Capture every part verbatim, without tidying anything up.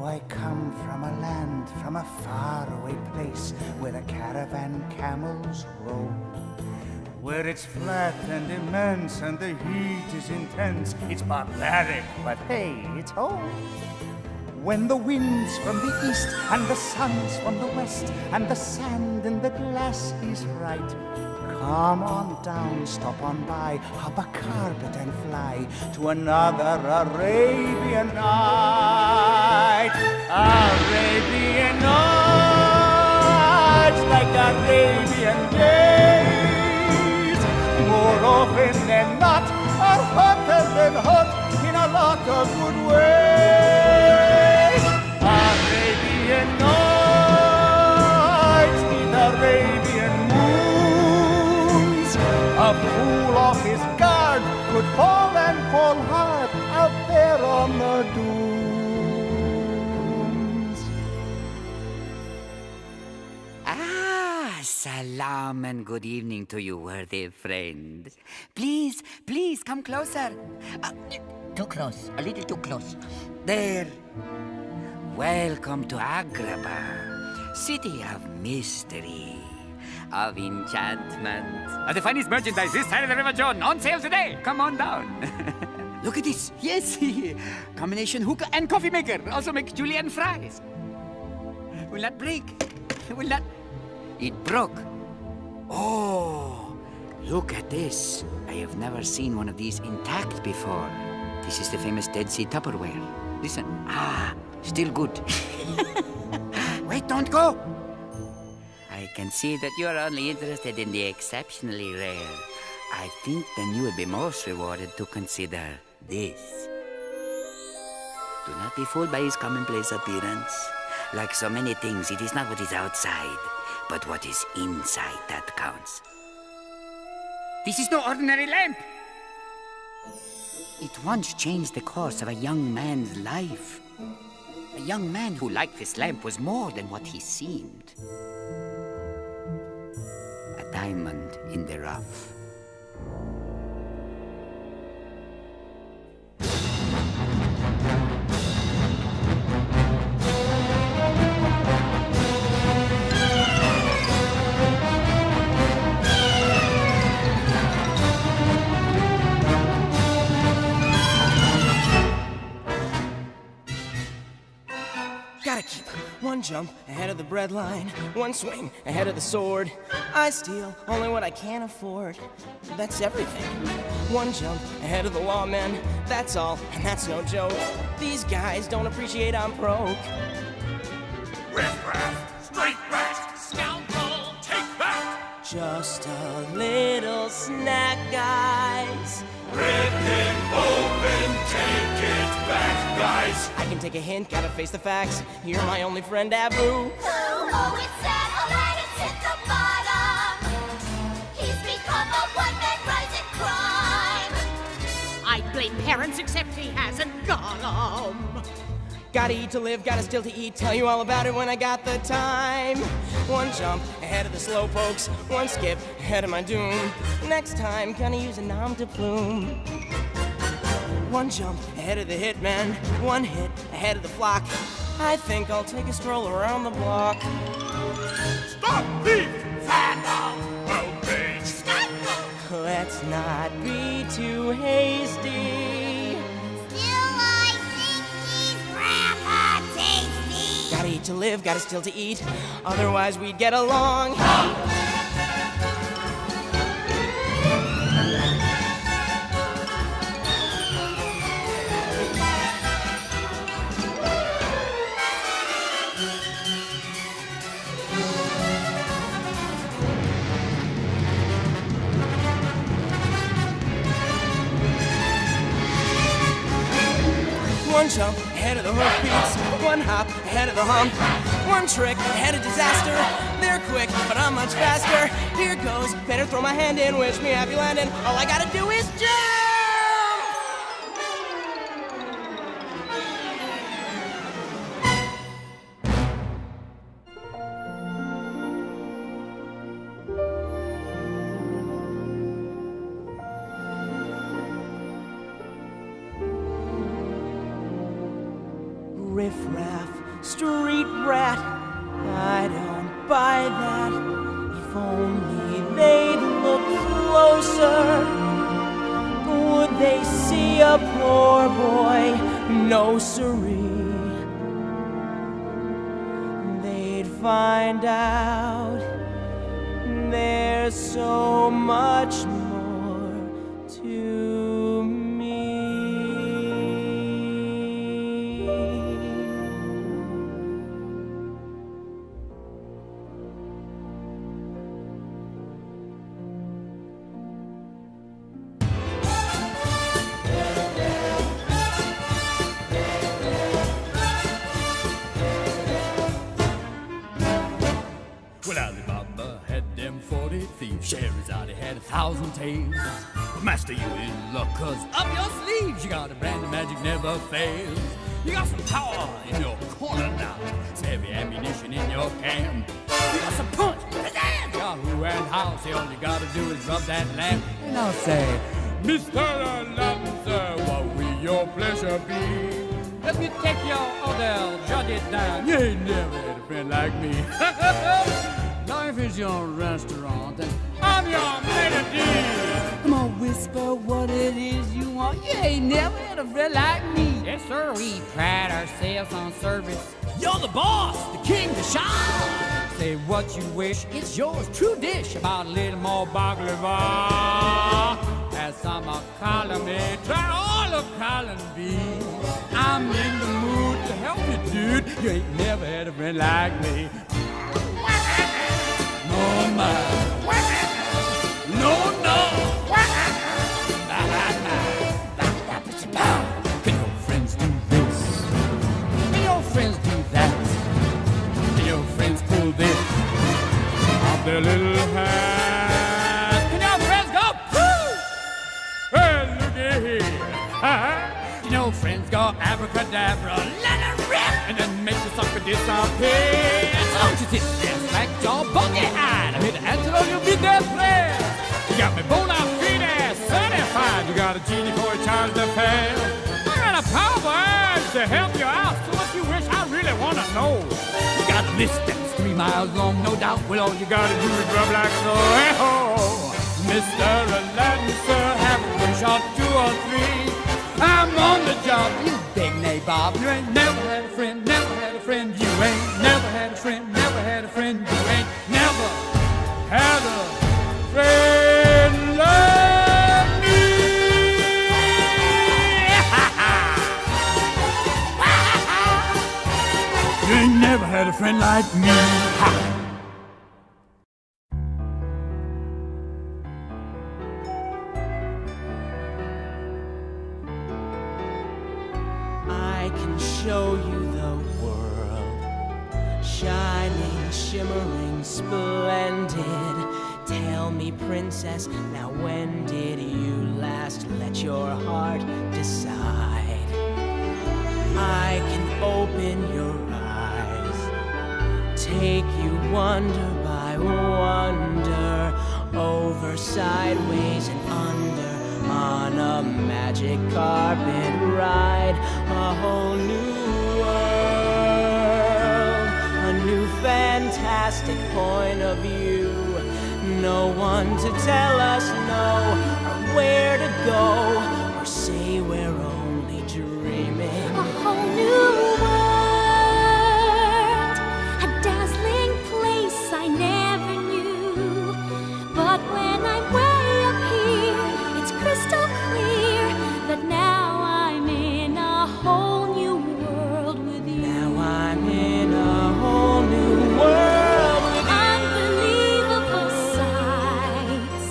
Oh, I come from a land, from a faraway place, where the caravan camels roam. Where it's flat and immense and the heat is intense. It's barbaric, but hey, it's home. When the wind's from the east and the sun's from the west and the sand in the glass is right, come on down, stop on by, hop a carpet and fly to another Arabian night. Arabian nights, like Arabian days. More often than not, are hotter than hot in a lot of good ways. Arabian nights, need Arabian moons. A fool off his guard could fall and fall hard out there on the dunes. Ah! Salam and good evening to you, worthy friend. Please, please, come closer. Uh, too close, a little too close. There. Welcome to Agrabah, city of mystery, of enchantment. Uh, the finest merchandise this side of the River Jordan, on sale today. Come on down. Look at this. Yes, combination hookah and coffee maker. Also make julienne fries. Will not break. Will not... It broke. Oh, look at this. I have never seen one of these intact before. This is the famous Dead Sea Tupperware. Listen. Ah, still good. Wait, don't go. I can see that you're only interested in the exceptionally rare. I think then you would be most rewarded to consider this. Do not be fooled by his commonplace appearance. Like so many things, it is not what is outside, but what is inside that counts. This is no ordinary lamp! It once changed the course of a young man's life. A young man who, like this lamp, was more than what he seemed. A diamond in the rough. One jump ahead of the bread line, one swing ahead of the sword. I steal only what I can afford. That's everything. One jump ahead of the lawmen. That's all, and that's no joke. These guys don't appreciate I'm broke. Riff raff, straight rat, scoundrel, take back. Just a little snack, guys. Rip it open, take it back, guys. I can take a hint, gotta face the facts. You're my only friend, Abu. Who always said Aladdin's hit the bottom? He's become a one-man rising crime. I blame parents except he has a golem. Gotta eat to live, gotta steal to eat. Tell you all about it when I got the time. One jump ahead of the slow pokes, one skip ahead of my doom. Next time, gonna use a nom de plume. One jump ahead of the hitman, one hit ahead of the flock. I think I'll take a stroll around the block. Stop thief! Let's not be too hasty. Gotta eat to live, gotta steal to eat, otherwise we'd get along. One jump ahead of the hoofbeats, one hop ahead of the hump, one trick ahead of disaster. They're quick, but I'm much faster. Here goes, better throw my hand in, wish me happy landing. All I gotta do is jump! riffraff, street rat. I don't buy that. If only they'd look closer, would they see a poor boy? No siree. They'd find out there's so much more to me. Well, Alibaba had them forty thieves. Sherazade had a thousand tales. But master, you in luck, cause up your sleeves you got a brand of magic never fails. You got some power in your corner now, some heavy ammunition in your can. You got some punch, pizzazz, you got who and how. See, all you gotta do is rub that lamp. And I'll say, Mister Aladdin, sir, what will your pleasure be? Let me take your order, jot it down. You ain't never had a friend like me. Life is your restaurant and I'm your melody. Come on, whisper what it is you want. You ain't never had a friend like me. Yes, sir, we pride ourselves on service. You're the boss, the king, the shine. Say what you wish, it's yours, true dish. About a little more baklava. As I'm a column A, try all of column B. I'm in the mood to help you, dude. You ain't never had a friend like me. No, no, can your friends do this? Can your friends do that? Can your friends pull this off their little hat? Can your friends go poo? Hey, look at here. Uh-huh. Can your friends go abracadabra? Let it rip and then make the sucker disappear. Don't you sit there, slack jaw, buggy eyed. I'm here to answer all your big ass prayers. You got me bona fide ass certified. You got a genie for a charge to pay. I got a powerful urge to help you out. So what you wish, I really wanna know. You got a list that's three miles long, no doubt. Well, all you gotta do is rub like so. Hey ho, Mister Aladdin, sir, have a wish on two or three. I'm on the job, you big nabob. You ain't never had a friend, never had a friend. You ain't never had a friend, never had a friend. You ain't never had a friend like me. You ain't never had a friend like me. Ha. Show you the world, shining, shimmering, splendid. Tell me, princess, now when did you last let your heart decide? I can open your eyes, take you wonder by wonder, over, sideways, and under. On a magic carpet ride, a whole new world, a new fantastic point of view. No one to tell us no, or where to go, or say we're only dreaming. A whole new world, a dazzling place I never knew. But when I'm way up here, it's crystal clear that now I'm in a whole new world with you. Now I'm in a whole new world with you. Unbelievable sights,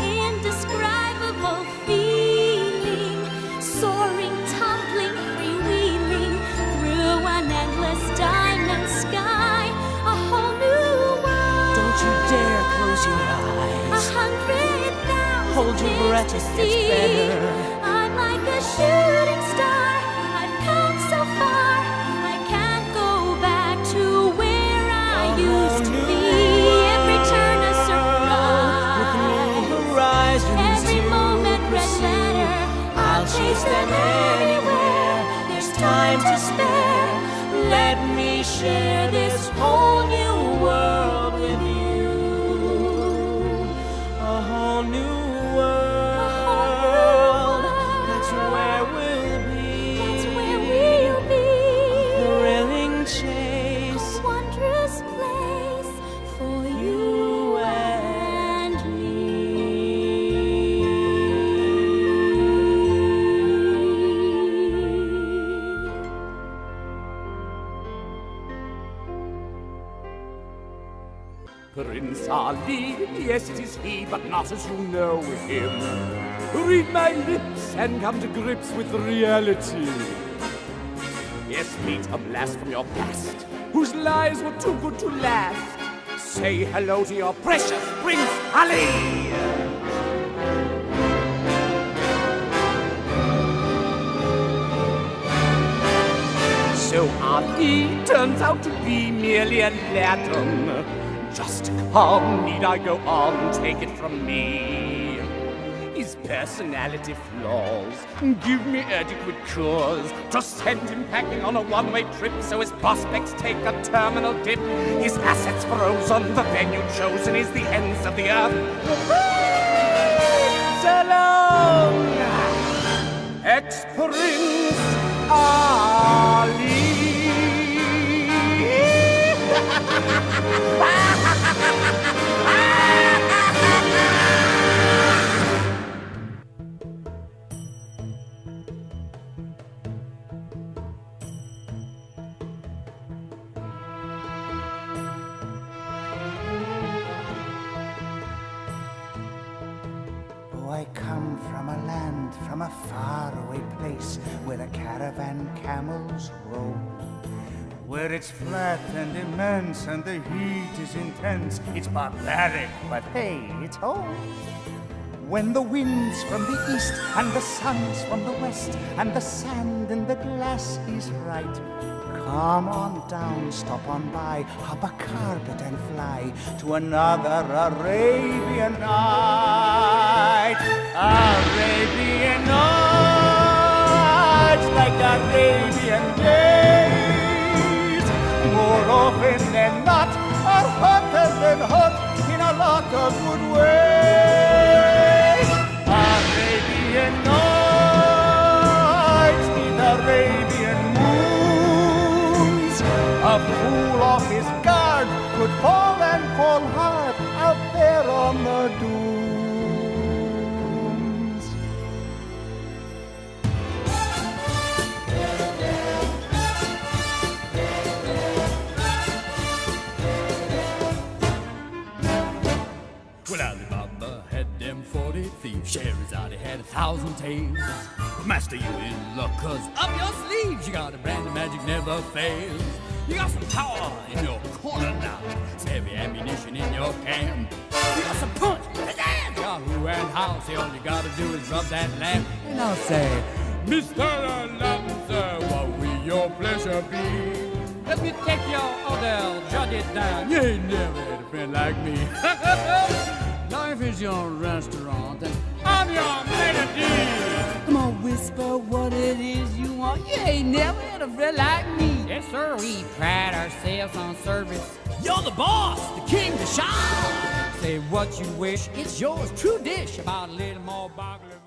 indescribable feeling, soaring, tumbling, freewheeling through an endless diamond sky. A whole new world. Don't you dare close your eyes. A hundred thousand. Hold your breath, it gets better. I'm like a shooting star. I've come so far. I can't go back to where I used to be. Every turn a surprise. Every moment red letter. I'll chase them anywhere. There's time to spare. Prince Ali, yes it is he, but not as you know him. Read my lips and come to grips with reality. Yes, meet a blast from your past, whose lies were too good to last. Say hello to your precious Prince Ali! So Ali turns out to be merely an atom. Just come, need I go on, take it from me. His personality flaws, give me adequate cause to send him packing on a one-way trip so his prospects take a terminal dip. His assets froze on the venue chosen is the ends of the earth. So long, ex-Prince Ali. I come from a land, from a faraway place, where the caravan camels roam, where it's flat and immense and the heat is intense. It's barbaric, but hey, it's home. When the wind's from the east and the sun's from the west and the sand in the glass is right, come on down, stop on by, hop a carpet and fly to another Arabian night. Arabian nights, like Arabian days, more often than not, are hotter than hot in a lot of good ways. Arabian nights, need Arabian moons, a fool off his guard could fall and fall hard out there on the dune. Thieves, Sherazade had a thousand tales. Master, you in luck, cause up your sleeves you got a brand of magic never fails. You got some power in your corner now, some heavy ammunition in your camp. You got some punch, pizzazz, Yahoo and house. All you gotta do is rub that lamp. And I'll say, Mister Aladdin, sir, what will your pleasure be? Let me take your order, jot it down. You ain't never had a friend like me. Life is your restaurant and I'm your melody. Come on, whisper what it is you want. You ain't never had a friend like me. Yes, sir, we pride ourselves on service. You're the boss, the king, the shine. Say what you wish, it's yours, true dish. About a little more boggler.